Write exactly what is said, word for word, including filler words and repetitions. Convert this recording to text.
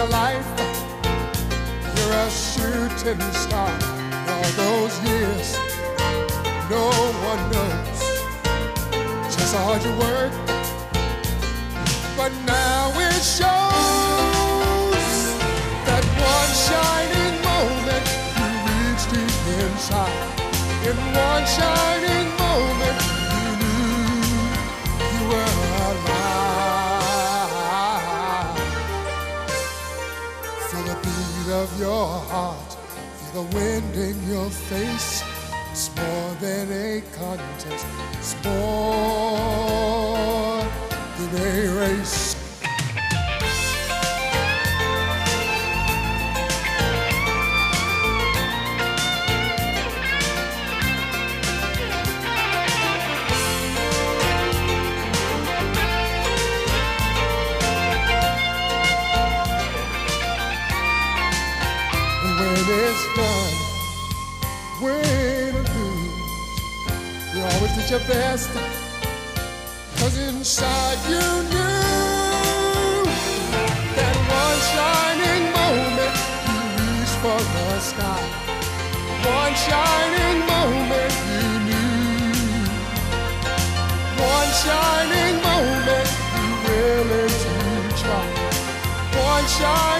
your life. You're a shooting star. All those years, no one knows just all your work, but now it shows. That one shining moment, you reached deep inside. In one shining moment, you knew you were alive. Of your heart, feel the wind in your face. It's more than a contest, it's more than a race. It's done, way to lose. You always did your best, cause inside you knew that one shining moment, you reached for the sky. One shining moment, you knew. One shining moment, you really do try. One shining